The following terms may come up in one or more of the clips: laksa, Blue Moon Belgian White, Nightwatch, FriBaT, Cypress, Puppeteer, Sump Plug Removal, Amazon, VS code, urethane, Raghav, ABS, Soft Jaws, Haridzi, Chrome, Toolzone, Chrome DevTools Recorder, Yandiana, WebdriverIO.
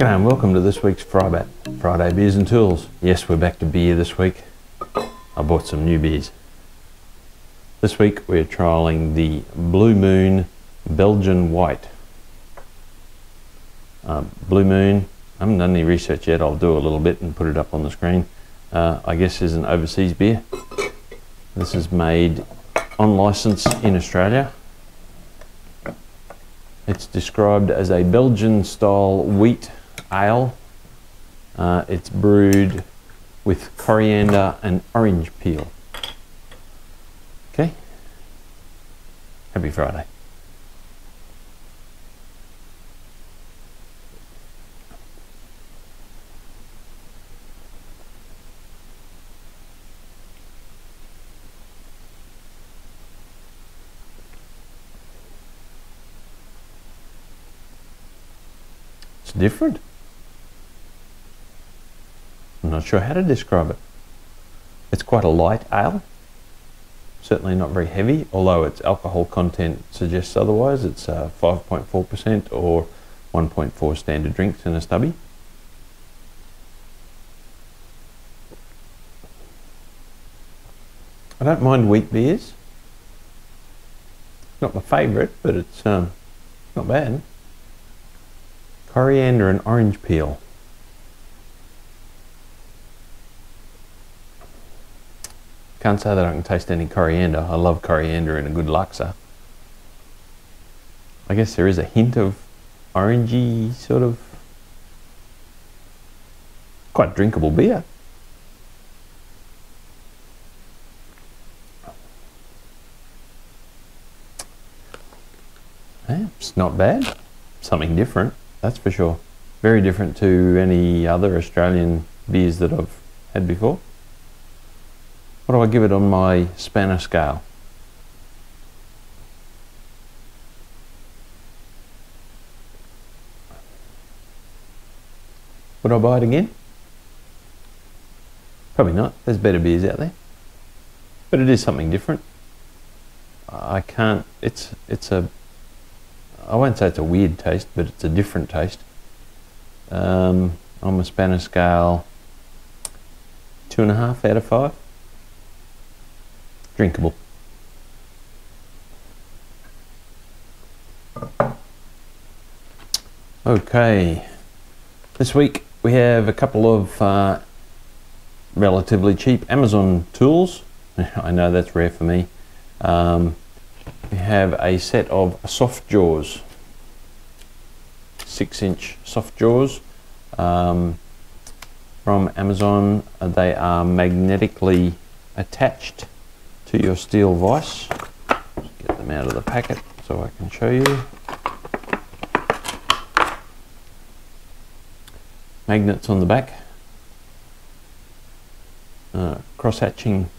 G'day and welcome to this week's FriBaT, Friday Beers and Tools. Yes, we're back to beer this week. I bought some new beers. This week we're trialling the Blue Moon Belgian White. Blue Moon, I haven't done any research yet, I'll do a little bit and put it up on the screen. I guess is an overseas beer. This is made on licence in Australia. It's described as a Belgian style wheat ale. It's brewed with coriander and orange peel. Okay. Happy Friday. It's different. I'm not sure how to describe it. It's quite a light ale, certainly not very heavy, although its alcohol content suggests otherwise. It's 5.4% or 1.4 standard drinks in a stubby. I don't mind wheat beers. Not my favourite, but it's not bad. Coriander and orange peel. Can't say that I can taste any coriander. I love coriander in a good laksa. I guess there is a hint of orangey sort of. Quite drinkable beer. Yeah, it's not bad. Something different. That's for sure. Very different to any other Australian beers that I've had before. What do I give it on my spanner scale? Would I buy it again? Probably not. There's better beers out there. But it is something different. I can't, I won't say it's a weird taste, but it's a different taste. On my spanner scale, 2.5 out of 5. Drinkable. Okay, this week we have a couple of relatively cheap Amazon tools. I know that's rare for me. We have a set of soft jaws, 6-inch soft jaws from Amazon. They are magnetically attached to your steel vise. Just get them out of the packet so I can show you. Magnets on the back, cross-hatching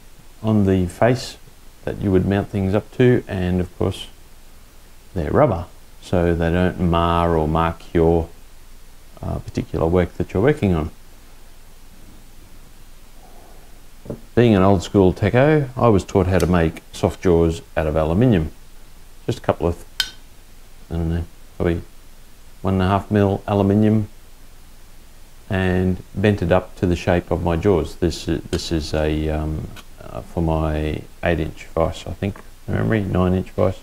on the face that you would mount things up to, and of course they're rubber so they don't mar or mark your particular work that you're working on. Being an old school techo, I was taught how to make soft jaws out of aluminium. Just a couple of, I don't know, probably 1.5 mil aluminium, and bent it up to the shape of my jaws. This is a for my 8-inch vise, I think, from memory, 9-inch vise,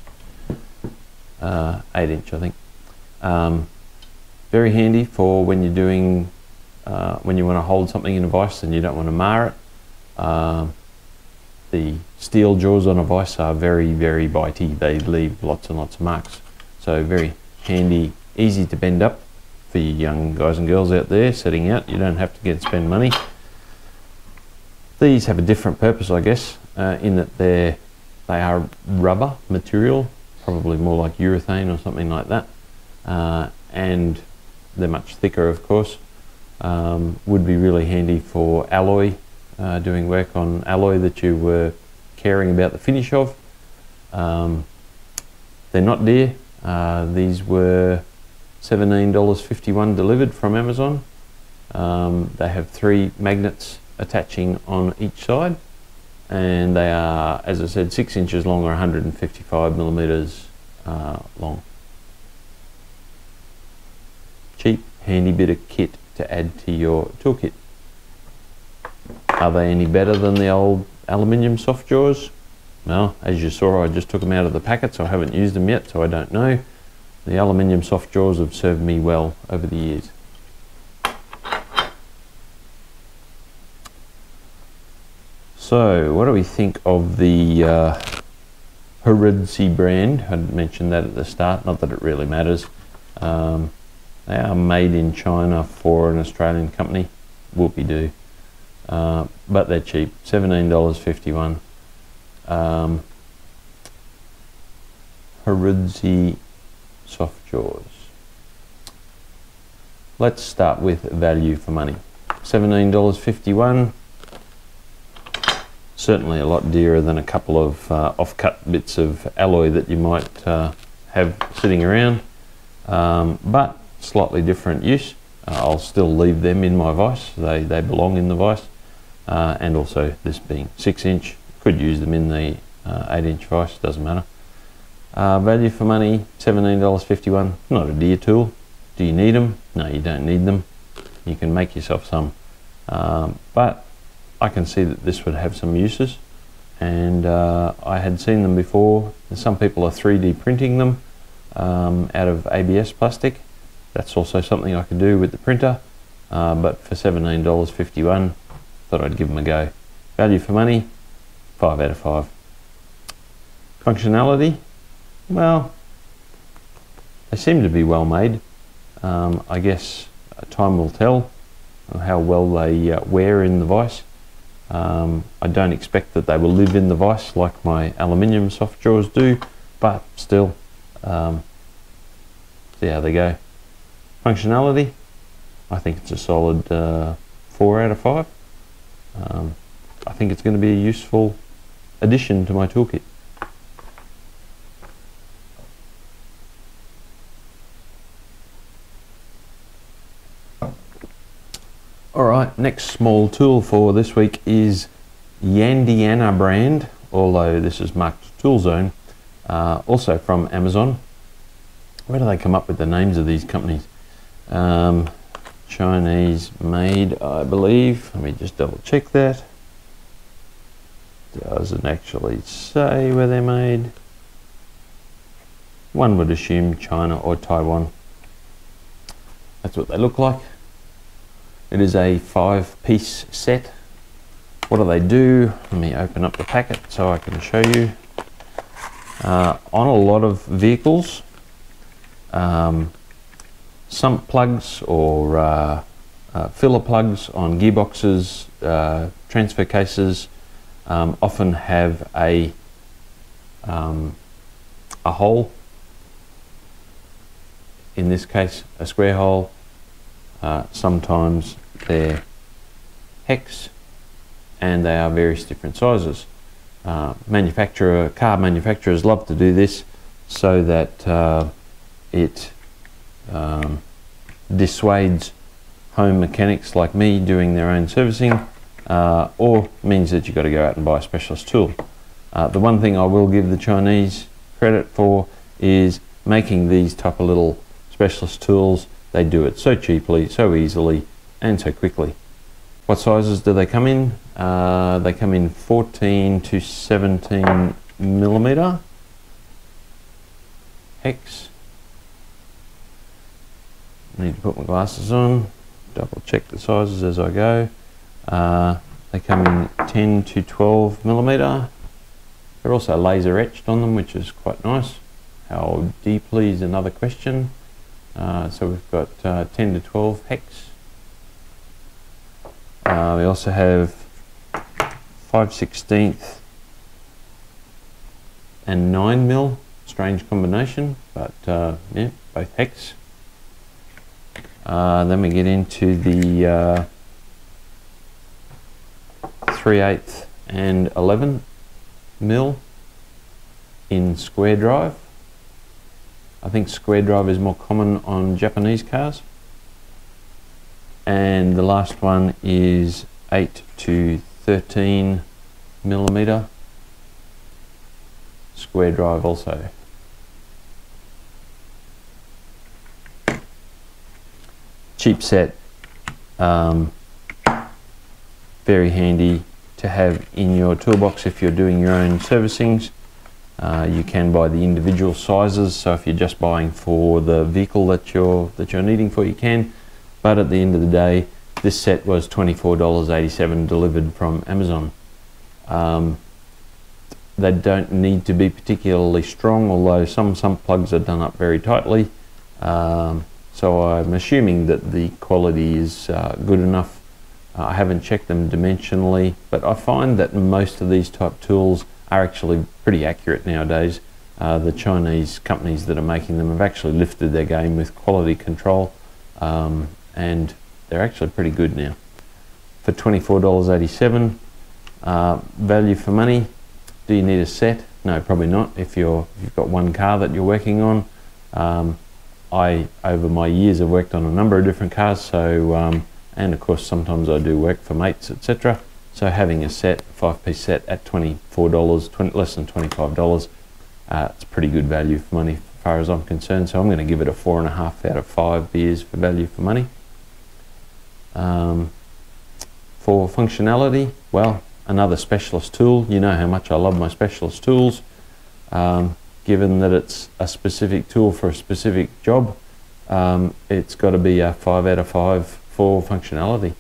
8-inch, I think. Very handy for when you're doing, when you want to hold something in a vise and you don't want to mar it. The steel jaws on a vise are very, very bitey. They leave lots and lots of marks. So very handy, easy to bend up for you young guys and girls out there setting out. You don't have to spend money. These have a different purpose, I guess, in that they are rubber material, probably more like urethane or something like that, and they're much thicker, of course. Would be really handy for alloy, doing work on alloy that you were caring about the finish of. They're not dear. These were $17.51 delivered from Amazon. They have 3 magnets attaching on each side, and they are, as I said, 6 inches long or 155 millimeters long. Cheap, handy bit of kit to add to your toolkit. Are they any better than the old aluminium soft jaws? Well, as you saw, I just took them out of the packet, so I haven't used them yet, so I don't know. The aluminium soft jaws have served me well over the years. So, what do we think of the Haridzi brand? I mentioned that at the start, not that it really matters. They are made in China for an Australian company, whoopie-doo. But they're cheap, $17.51. Haridzi soft jaws. Let's start with value for money. $17.51. Certainly a lot dearer than a couple of off-cut bits of alloy that you might have sitting around, but slightly different use. I'll still leave them in my vise. They belong in the vise, and also this being 6-inch, could use them in the 8-inch vise, doesn't matter. Value for money, $17.51, not a dear tool. Do you need them? No, you don't need them. You can make yourself some, but I can see that this would have some uses, and I had seen them before. Some people are 3D printing them out of ABS plastic. That's also something I could do with the printer, but for $17.51, thought I'd give them a go. Value for money, 5 out of 5. Functionality, well, they seem to be well made. I guess time will tell how well they wear in the vise. I don't expect that they will live in the vise like my aluminium soft jaws do, but still, see how they go. Functionality, I think it's a solid 4 out of 5. I think it's going to be a useful addition to my toolkit. Alright, next small tool for this week is Yandiana brand, although this is marked Toolzone, also from Amazon. Where do they come up with the names of these companies? Chinese made, I believe. Let me just double check that. Does it actually say where they're made? One would assume China or Taiwan. That's what they look like. It is a 5-piece set. What do they do? Let me open up the packet so I can show you. On a lot of vehicles, sump plugs or filler plugs on gearboxes, transfer cases, often have a hole, in this case a square hole, sometimes they're hex, and they are various different sizes. Car manufacturers love to do this so that it dissuades home mechanics like me doing their own servicing, or means that you've got to go out and buy a specialist tool. The one thing I will give the Chinese credit for is making these type of little specialist tools. They do it so cheaply, so easily, and so quickly. What sizes do they come in? They come in 14 to 17 millimeter hex. Need to put my glasses on, double check the sizes as I go. They come in 10 to 12 millimeter. They're also laser etched on them, which is quite nice. How deeply is another question. So we've got 10 to 12 hex. We also have 5/16 and 9 mil. Strange combination, but yeah, both hex. Then we get into the 3/8 and 11 mil in square drive. I think square drive is more common on Japanese cars. And the last one is 8 to 13 millimeter square drive also. cheap set, very handy to have in your toolbox if you're doing your own servicings. You can buy the individual sizes, so if you're just buying for the vehicle that you're needing for, you can. But at the end of the day, this set was $24.87 delivered from Amazon. They don't need to be particularly strong, although some plugs are done up very tightly. So I'm assuming that the quality is good enough. I haven't checked them dimensionally, but I find that most of these type tools are actually pretty accurate nowadays. The Chinese companies that are making them have actually lifted their game with quality control, and they're actually pretty good now. For $24.87, value for money. Do you need a set? No, probably not. If you've got one car that you're working on, I over my years have worked on a number of different cars, so and of course sometimes I do work for mates, etc. So having a set, five-piece set at $24, less than $25, it's pretty good value for money as far as I'm concerned. So I'm going to give it a 4.5 out of 5 beers for value for money. For functionality, well, another specialist tool. You know how much I love my specialist tools. Given that it's a specific tool for a specific job, it's got to be a 5 out of 5 for functionality.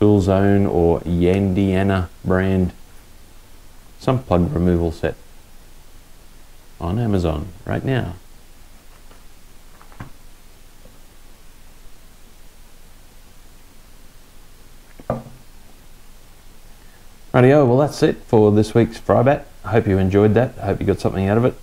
Toolzone or Yandiana brand sump plug removal set on Amazon right now. Rightio, well that's it for this week's FriBaT. I hope you enjoyed that. I hope you got something out of it.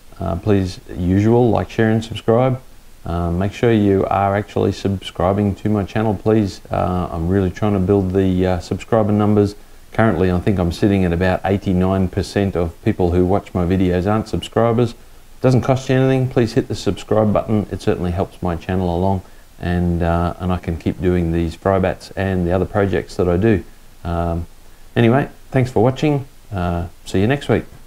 Please, usual, like, share and subscribe. Make sure you are actually subscribing to my channel, please. I'm really trying to build the subscriber numbers. Currently, I think I'm sitting at about 89% of people who watch my videos aren't subscribers. Doesn't cost you anything. Please hit the subscribe button. It certainly helps my channel along, and I can keep doing these FriBaTs and the other projects that I do. Anyway, thanks for watching. See you next week.